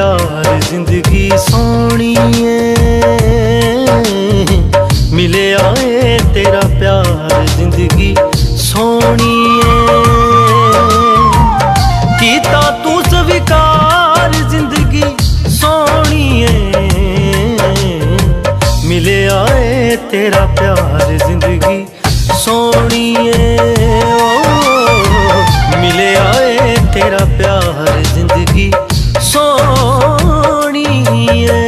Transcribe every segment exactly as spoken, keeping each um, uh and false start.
यार जिंदगी सोहनी है, मिले आए तेरा प्यार जिंदगी सोहनी है। कीता तू स्वीकार जिंदगी सोहनी है, मिले आए तेरा प्यार जिंदगी सोहनी है। ओ मिले आए तेरा प्यार जिंदगी सोहनी है।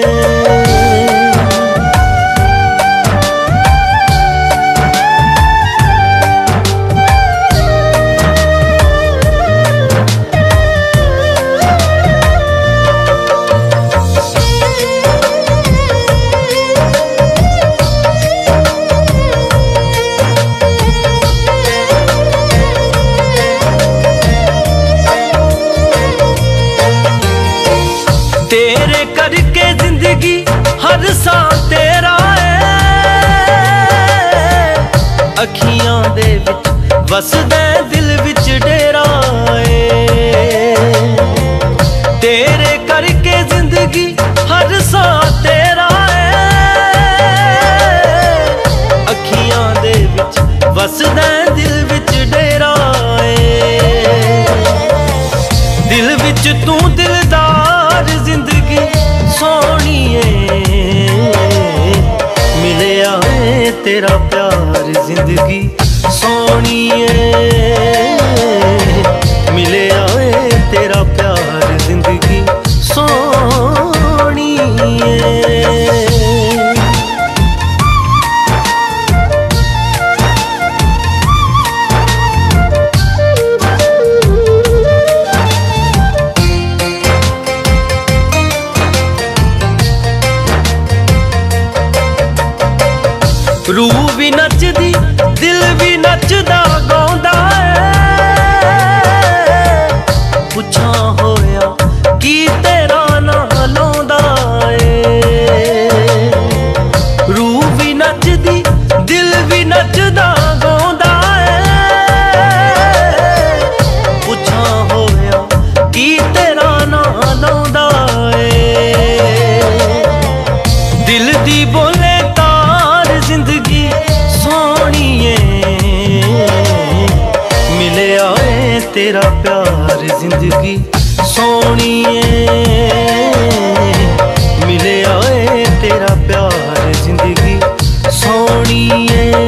तेरे करके जिंदगी हर सांस तेरा है, अखियां दे विच वसदे दिल विच डेरा है। तेरे करके जिंदगी हर सांस तेरा है, अखियां दे विच वसदे दिल विच डेरा है। दिल विच तू दिलदार जिंदगी सोहनी है, मिले आए तेरा प्यार जिंदगी सोहनी है, मिले आए तेरा प्यार जिंदगी सोहनी है। रूह भी नचदी दिल भी नचदा गाउंदा है, पुछा होया की तेरा नां लौंदा है। रूह भी नचदी दिल भी नचदा गाउंदा है, पुछा होया की तेरा नां लौंदा है। दिल दी बोले जिंदगी सोहनी है, मिले आए तेरा प्यार जिंदगी सोहनी है, मिले आए तेरा प्यार जिंदगी सोहनी है।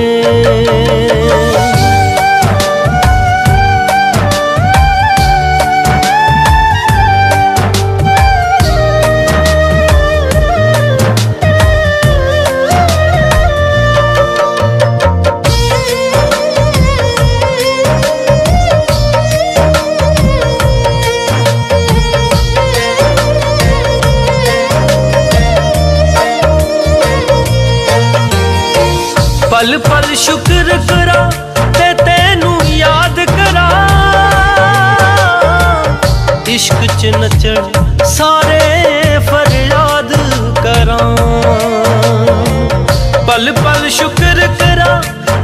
पल पल शुक्र करा ते तेनू याद करा, इश्क च नचण सारे फरियाद करा। पल पल शुक्र करा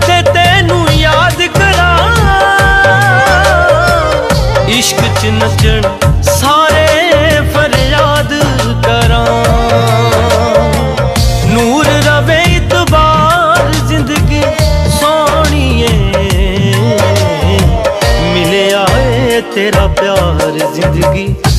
ते तेनू याद करा, इश्क च नचण सारे फरियाद करा। नूर रवे जिंदगी सोहनी है, मिले आए तेरा प्यार जिंदगी